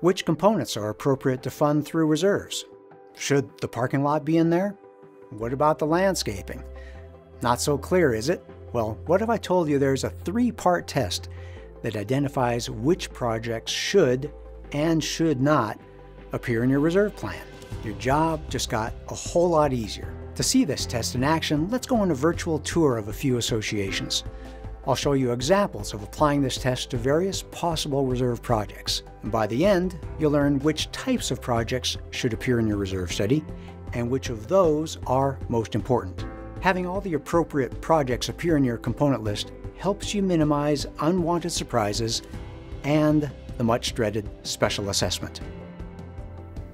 Which components are appropriate to fund through reserves? Should the parking lot be in there? What about the landscaping? Not so clear, is it? Well, what if I told you there's a three-part test that identifies which projects should and should not appear in your reserve plan? Your job just got a whole lot easier. To see this test in action, let's go on a virtual tour of a few associations. I'll show you examples of applying this test to various possible reserve projects. And by the end, you'll learn which types of projects should appear in your reserve study and which of those are most important. Having all the appropriate projects appear in your component list helps you minimize unwanted surprises and the much-dreaded special assessment.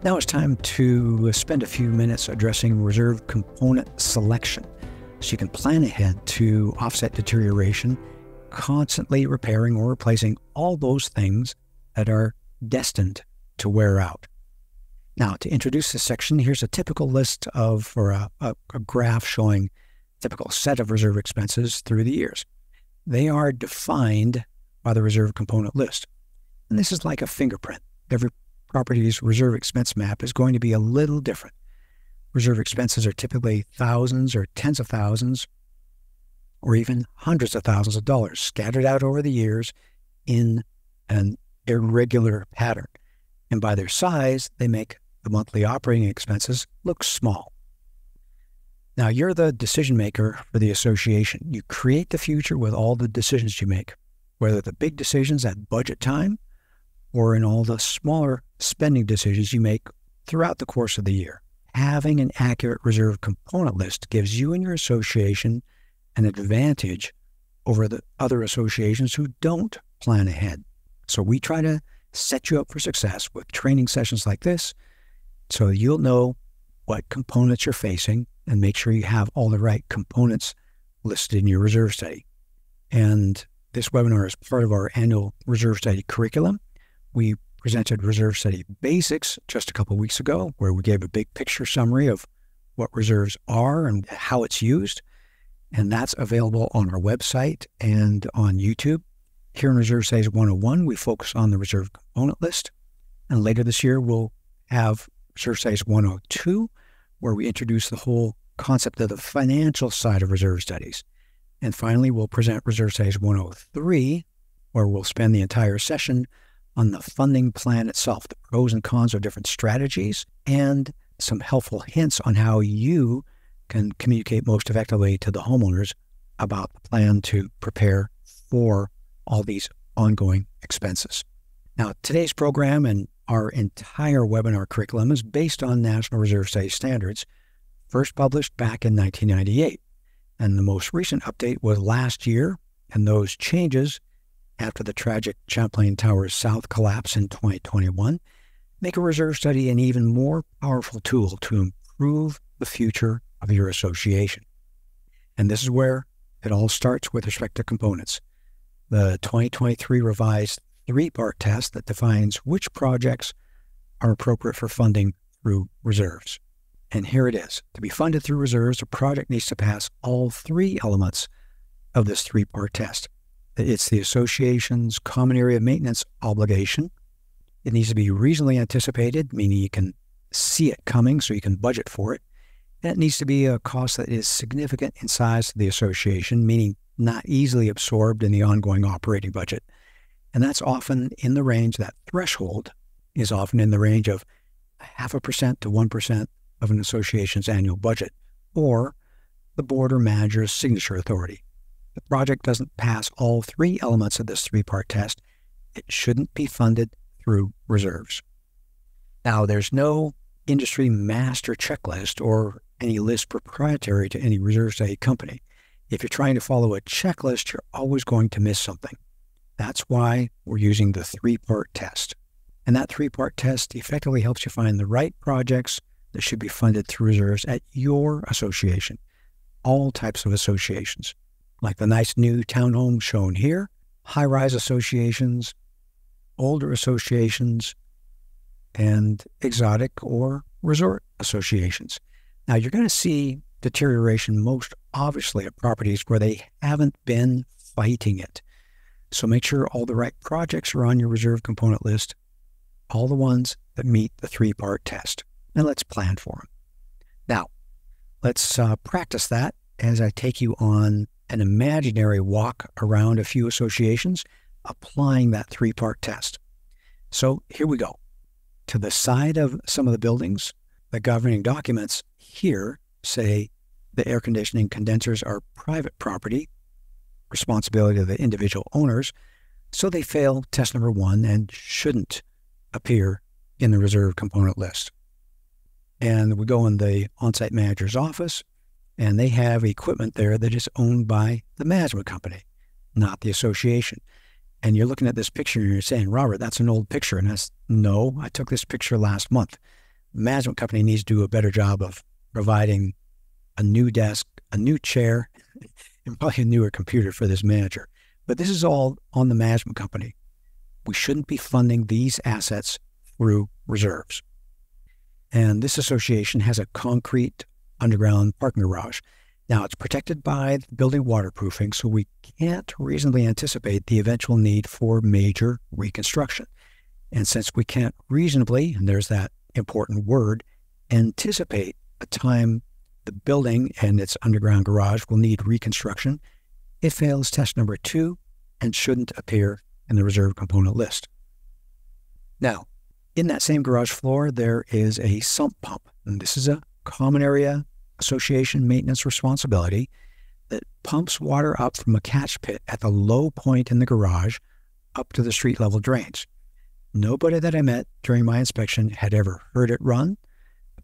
Now it's time to spend a few minutes addressing reserve component selection, so you can plan ahead to offset deterioration, constantly repairing or replacing all those things that are destined to wear out. Now, to introduce this section, here's a typical list of, or a graph showing a typical set of reserve expenses through the years. They are defined by the reserve component list. And this is like a fingerprint. Every property's reserve expense map is going to be a little different. Reserve expenses are typically thousands or tens of thousands or even hundreds of thousands of dollars scattered out over the years in an irregular pattern. And by their size, they make the monthly operating expenses look small. Now, you're the decision maker for the association. You create the future with all the decisions you make, whether the big decisions at budget time or in all the smaller spending decisions you make throughout the course of the year. Having an accurate reserve component list gives you and your association an advantage over the other associations who don't plan ahead. So we try to set you up for success with training sessions like this, so you'll know what components you're facing and make sure you have all the right components listed in your reserve study. And this webinar is part of our annual reserve study curriculum. We presented Reserve Study Basics just a couple weeks ago, where we gave a big picture summary of what reserves are and how it's used. And that's available on our website and on YouTube. Here in Reserve Studies 101, we focus on the reserve component list. And later this year, we'll have Reserve Studies 102, where we introduce the whole concept of the financial side of reserve studies. And finally, we'll present Reserve Studies 103, where we'll spend the entire session on the funding plan itself, the pros and cons of different strategies, and some helpful hints on how you can communicate most effectively to the homeowners about the plan to prepare for all these ongoing expenses. Now, today's program and our entire webinar curriculum is based on National Reserve Studies standards, first published back in 1998. And the most recent update was last year, and those changes after the tragic Champlain Towers South collapse in 2021, make a reserve study an even more powerful tool to improve the future of your association. And this is where it all starts with respect to components. The 2023 revised three-part test that defines which projects are appropriate for funding through reserves. And here it is. To be funded through reserves, a project needs to pass all three elements of this three-part test. It's the association's common area maintenance obligation. It needs to be reasonably anticipated, meaning you can see it coming so you can budget for it. And it needs to be a cost that is significant in size to the association, meaning not easily absorbed in the ongoing operating budget. And that's often in the range, that threshold is often in the range of 0.5% to 1% of an association's annual budget, or the board or manager's signature authority. The project doesn't pass all three elements of this three-part test, it shouldn't be funded through reserves. Now, there's no industry master checklist or any list proprietary to any reserve study company. If you're trying to follow a checklist, you're always going to miss something. That's why we're using the three-part test. And that three-part test effectively helps you find the right projects that should be funded through reserves at your association, all types of associations, like the nice new townhomes shown here, high-rise associations, older associations, and exotic or resort associations. Now, you're going to see deterioration most obviously at properties where they haven't been fighting it. So make sure all the right projects are on your reserve component list all the ones that meet the three-part test, and let's plan for them. Now, let's practice that as I take you on an imaginary walk around a few associations, applying that three-part test. So here we go. To the side of some of the buildings, the governing documents here say the air conditioning condensers are private property, responsibility of the individual owners, so they fail test number one and shouldn't appear in the reserve component list. And we go in the on-site manager's office, and they have equipment there that is owned by the management company, not the association. And you're looking at this picture and you're saying, Robert, that's an old picture. And that's, no, I took this picture last month. The management company needs to do a better job of providing a new desk, a new chair, and probably a newer computer for this manager. But this is all on the management company. We shouldn't be funding these assets through reserves. And this association has a concrete underground parking garage. Now, it's protected by building waterproofing, so we can't reasonably anticipate the eventual need for major reconstruction. And since we can't reasonably, and there's that important word, anticipate a time the building and its underground garage will need reconstruction, it fails test number two and shouldn't appear in the reserve component list. Now, in that same garage floor, there is a sump pump, and this is a common area association maintenance responsibility that pumps water up from a catch pit at the low point in the garage up to the street level drains. Nobody that I met during my inspection had ever heard it run.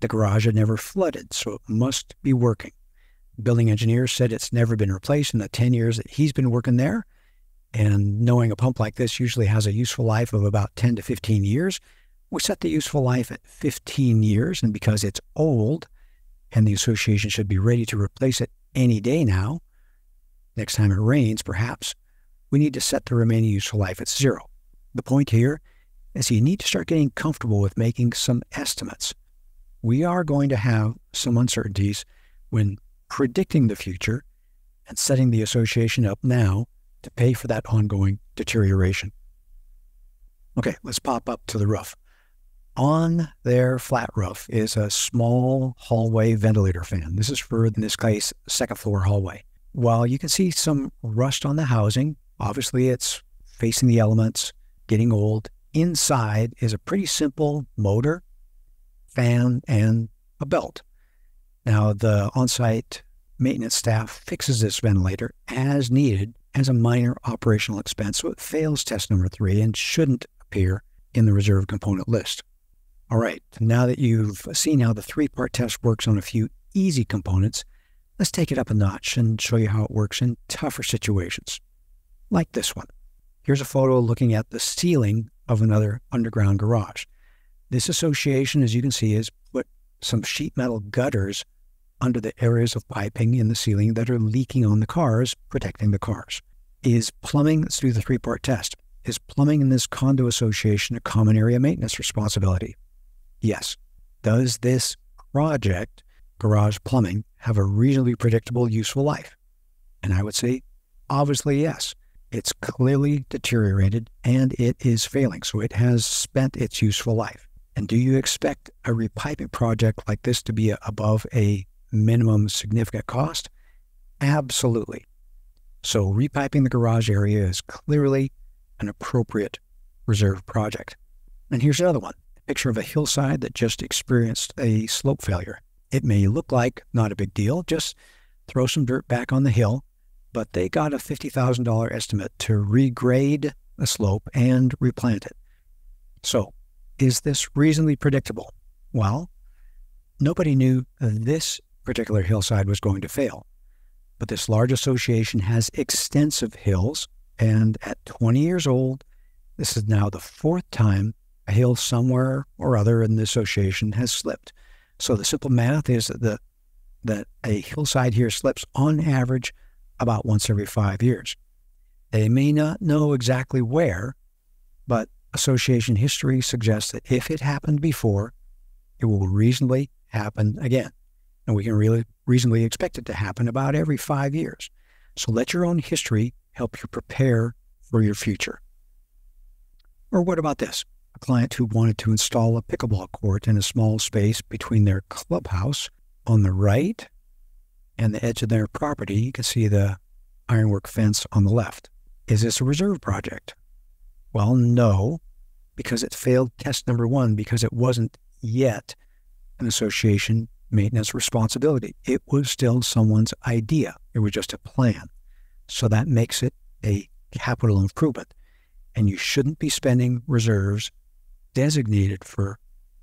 The garage had never flooded, so it must be working. Building engineer said it's never been replaced in the 10 years that he's been working there. And knowing a pump like this usually has a useful life of about 10 to 15 years, we set the useful life at 15 years. And because it's old, and the association should be ready to replace it any day now, next time it rains perhaps, we need to set the remaining useful life at 0. The point here is you need to start getting comfortable with making some estimates. We are going to have some uncertainties when predicting the future and setting the association up now to pay for that ongoing deterioration. Okay, let's pop up to the roof. On their flat roof is a small hallway ventilator fan. This is for, in this case, second floor hallway. While you can see some rust on the housing, obviously it's facing the elements, getting old. Inside is a pretty simple motor, fan, and a belt. Now, the on-site maintenance staff fixes this ventilator as needed as a minor operational expense, so it fails test number 3 and shouldn't appear in the reserve component list. All right, now that you've seen how the three-part test works on a few easy components, let's take it up a notch and show you how it works in tougher situations, like this one. Here's a photo looking at the ceiling of another underground garage. This association, as you can see, has put some sheet metal gutters under the areas of piping in the ceiling that are leaking on the cars, protecting the cars. Is plumbing, let's do the three-part test. Is plumbing in this condo association a common area maintenance responsibility? Yes. Does this project, garage plumbing, have a reasonably predictable useful life? And I would say, obviously, yes. It's clearly deteriorated and it is failing, so it has spent its useful life. And do you expect a repiping project like this to be above a minimum significant cost? Absolutely. So repiping the garage area is clearly an appropriate reserve project. And here's another one. Picture of a hillside that just experienced a slope failure. It may look like not a big deal, just throw some dirt back on the hill, but they got a $50,000 estimate to regrade a slope and replant it. So, is this reasonably predictable? Well, nobody knew this particular hillside was going to fail, but this large association has extensive hills, and at 20 years old, this is now the 4th time a hill somewhere or other in the association has slipped. So the simple math is that a hillside here slips on average about once every 5 years. They may not know exactly where, but association history suggests that if it happened before, it will reasonably happen again. And we can really reasonably expect it to happen about every 5 years. So let your own history help you prepare for your future. Or what about this? client who wanted to install a pickleball court in a small space between their clubhouse on the right and the edge of their property. You can see the ironwork fence on the left. Is this a reserve project? Well, no, because it failed test number one, because it wasn't yet an association maintenance responsibility. It was still someone's idea. It was just a plan. So that makes it a capital improvement. And you shouldn't be spending reserves designated for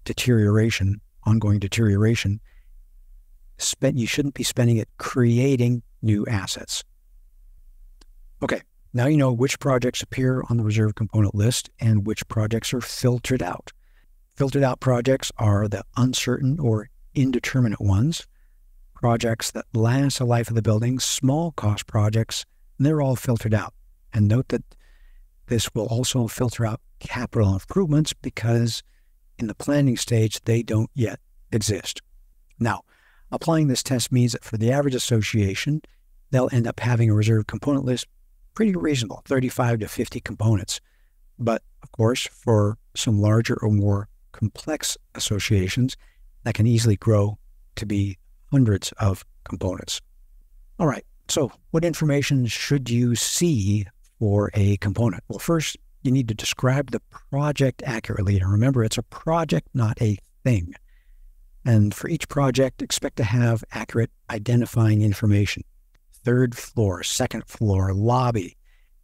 deterioration, ongoing deterioration. You shouldn't be spending it creating new assets. Okay, now you know which projects appear on the reserve component list and which projects are filtered out. Filtered out projects are the uncertain or indeterminate ones, projects that last the life of the building, small cost projects, and they're all filtered out. And note that this will also filter out capital improvements because in the planning stage, they don't yet exist. Now, applying this test means that for the average association, they'll end up having a reserve component list pretty reasonable, 35 to 50 components. But of course, for some larger or more complex associations, that can easily grow to be hundreds of components. All right, so what information should you see for a component? Well, first, you need to describe the project accurately. And remember, it's a project, not a thing. And for each project, expect to have accurate identifying information. Third floor, second floor, lobby.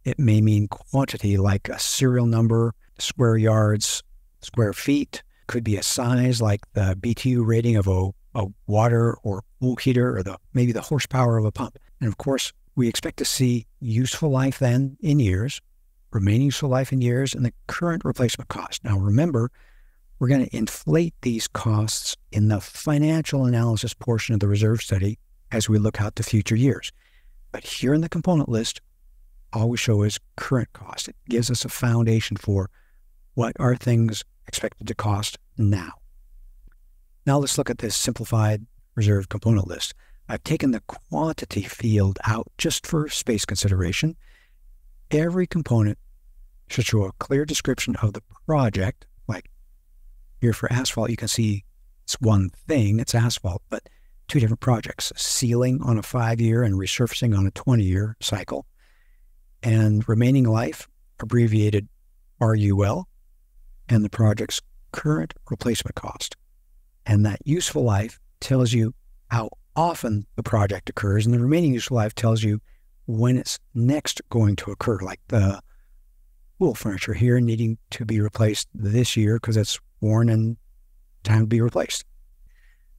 It may mean quantity like a serial number, square yards, square feet. Could be a size like the BTU rating of a water or pool heater, or maybe the horsepower of a pump. And of course, we expect to see useful life then in years, remaining useful life in years, and the current replacement cost. Now remember, we're going to inflate these costs in the financial analysis portion of the reserve study as we look out to future years. But here in the component list, all we show is current cost. It gives us a foundation for what are things expected to cost now. Now let's look at this simplified reserve component list. I've taken the quantity field out just for space consideration. Every component should show a clear description of the project. Like here for asphalt, you can see it's one thing, it's asphalt, but two different projects, sealing on a 5-year and resurfacing on a 20-year cycle. And remaining life, abbreviated RUL, and the project's current replacement cost. And that useful life tells you how often the project occurs, and the remaining useful life tells you when it's next going to occur, like the pool furniture here needing to be replaced this year because it's worn and time to be replaced.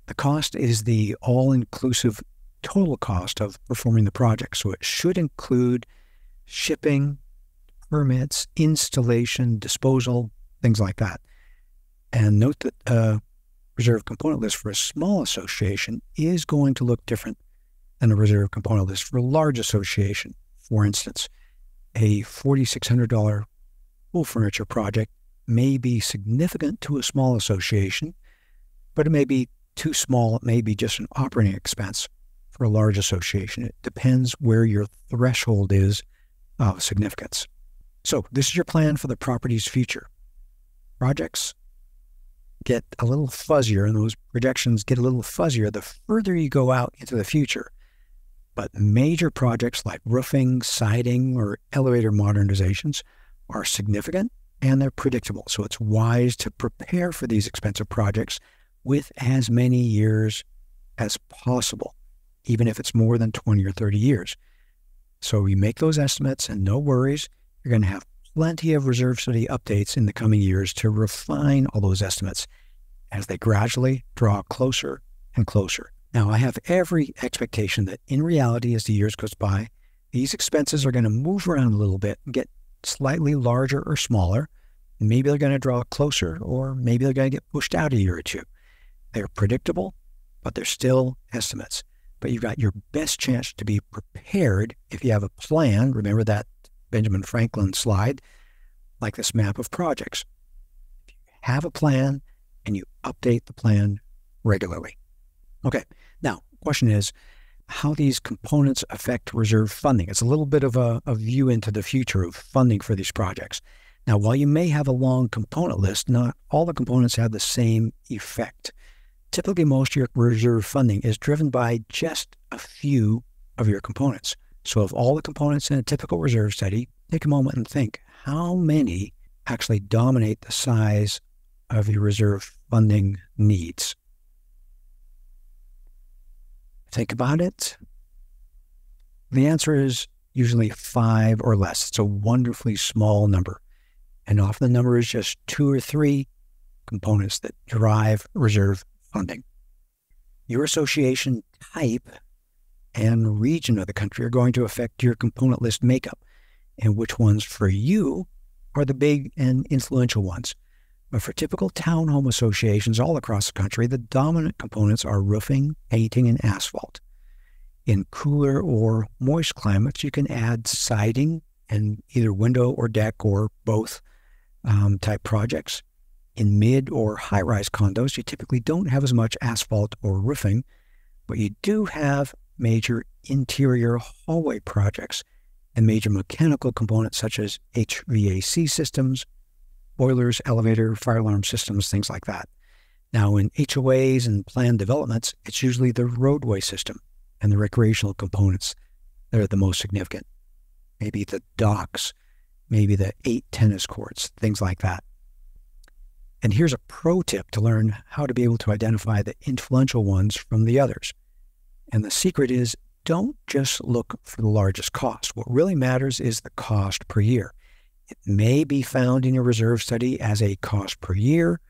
The cost is the all-inclusive total cost of performing the project, so it should include shipping, permits, installation, disposal, things like that. And note that reserve component list for a small association is going to look different than a reserve component list for a large association. For instance, a $4,600 pool furniture project may be significant to a small association, but it may be too small. It may be just an operating expense for a large association. It depends where your threshold is of significance. So this is your plan for the property's future. Projects get a little fuzzier, and those projections get a little fuzzier the further you go out into the future. But major projects like roofing, siding, or elevator modernizations are significant and they're predictable. So it's wise to prepare for these expensive projects with as many years as possible, even if it's more than 20 or 30 years. So we make those estimates, and no worries, you're going to have plenty of reserve study updates in the coming years to refine all those estimates as they gradually draw closer and closer. Now, I have every expectation that in reality, as the years goes by, these expenses are going to move around a little bit and get slightly larger or smaller. Maybe they're going to draw closer, or maybe they're going to get pushed out a year or two. They're predictable, but they're still estimates. But you've got your best chance to be prepared if you have a plan. Remember that Benjamin Franklin slide, like this map of projects. If you have a plan and you update the plan regularly. Okay, now question is how these components affect reserve funding. It's a little bit of a view into the future of funding for these projects. Now, while you may have a long component list, not all the components have the same effect. Typically, most of your reserve funding is driven by just a few of your components. So of all the components in a typical reserve study, take a moment and think, how many actually dominate the size of your reserve funding needs? Think about it. The answer is usually 5 or less. It's a wonderfully small number. And often the number is just 2 or 3 components that drive reserve funding. Your association type and region of the country are going to affect your component list makeup and which ones for you are the big and influential ones. But for typical townhome associations all across the country, the dominant components are roofing, painting, and asphalt. In cooler or moist climates, you can add siding and either window or deck or both type projects. In mid or high-rise condos, you typically don't have as much asphalt or roofing, but you do have major interior hallway projects and major mechanical components such as HVAC systems, boilers, elevator, fire alarm systems, things like that. Now, in HOAs and planned developments, it's usually the roadway system and the recreational components that are the most significant. Maybe the docks, maybe the 8 tennis courts, things like that. And here's a pro tip to learn how to be able to identify the influential ones from the others. And the secret is, don't just look for the largest cost. What really matters is the cost per year. It may be found in your reserve study as a cost per year,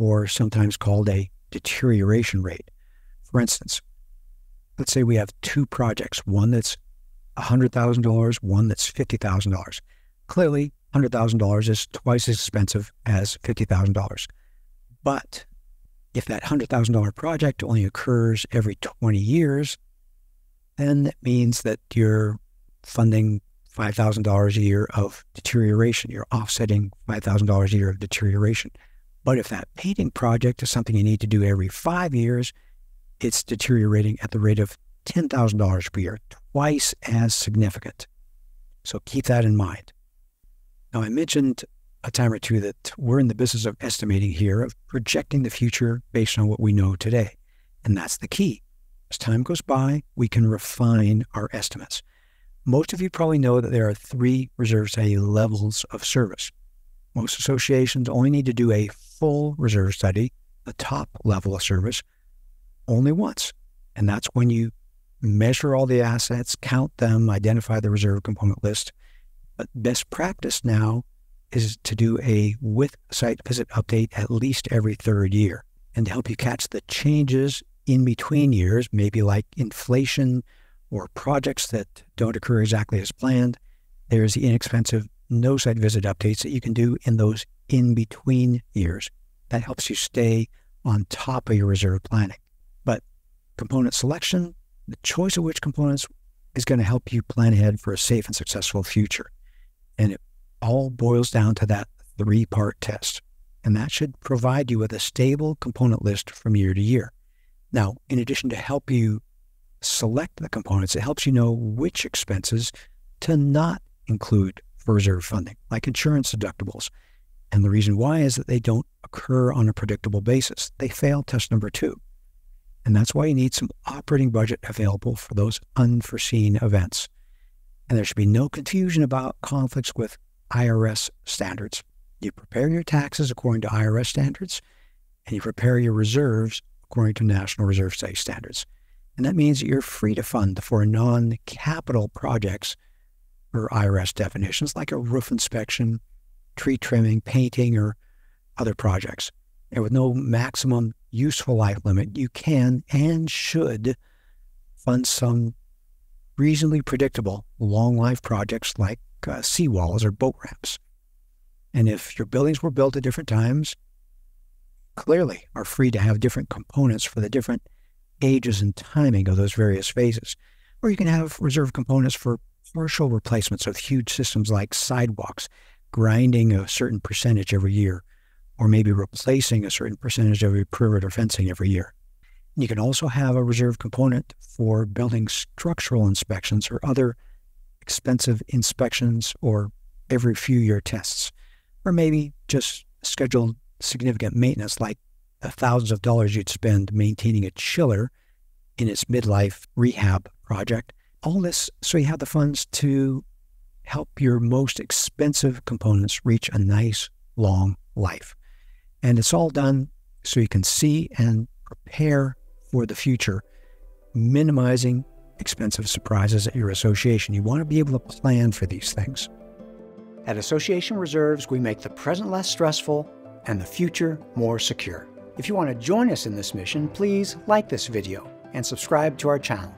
or sometimes called a deterioration rate. For instance, let's say we have 2 projects, one that's $100,000, one that's $50,000. Clearly, $100,000 is twice as expensive as $50,000. But if that $100,000 project only occurs every 20 years, then that means that you're funding $5,000 a year of deterioration. You're offsetting $5,000 a year of deterioration. But if that painting project is something you need to do every 5 years, it's deteriorating at the rate of $10,000 per year, twice as significant. So keep that in mind. Now, I mentioned a time or two that we're in the business of estimating here, of projecting the future based on what we know today. And that's the key. As time goes by, we can refine our estimates. Most of you probably know that there are 3 reserve study levels of service. Most associations only need to do a full reserve study, the top level of service, only once. And that's when you measure all the assets, count them, identify the reserve component list. But best practice now is to do a with-site visit update at least every 3rd year, and to help you catch the changes in between years, maybe like inflation or projects that don't occur exactly as planned. There's the inexpensive no-site visit updates that you can do in those in-between years. That helps you stay on top of your reserve planning. But component selection, the choice of which components, is going to help you plan ahead for a safe and successful future. And it all boils down to that 3-part test. And that should provide you with a stable component list from year to year. Now, in addition to help you select the components, it helps you know which expenses to not include for reserve funding, like insurance deductibles. And the reason why is that they don't occur on a predictable basis. They fail test number 2. And that's why you need some operating budget available for those unforeseen events. And there should be no confusion about conflicts with IRS standards. You prepare your taxes according to IRS standards, and you prepare your reserves according to National Reserve Study standards. And that means that you're free to fund for non-capital projects or IRS definitions, like a roof inspection, tree trimming, painting, or other projects. And with no maximum useful life limit, you can and should fund some reasonably predictable long life projects like seawalls or boat ramps. And if your buildings were built at different times, clearly are free to have different components for the different ages and timing of those various phases. Or you can have reserve components for partial replacements of huge systems like sidewalks, grinding a certain percentage every year, or maybe replacing a certain percentage of your perimeter fencing every year. You can also have a reserve component for building structural inspections or other expensive inspections or every few year tests. or maybe just scheduled significant maintenance, like the thousands of dollars you'd spend maintaining a chiller in its midlife rehab project. All this so you have the funds to help your most expensive components reach a nice long life. And it's all done so you can see and prepare for the future, minimizing expensive surprises at your association. You want to be able to plan for these things. At Association Reserves, we make the present less stressful and the future more secure. If you want to join us in this mission, please like this video and subscribe to our channel.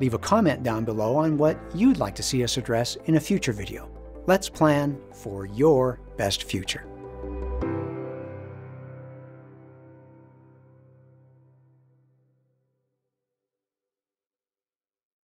Leave a comment down below on what you'd like to see us address in a future video. Let's plan for your best future.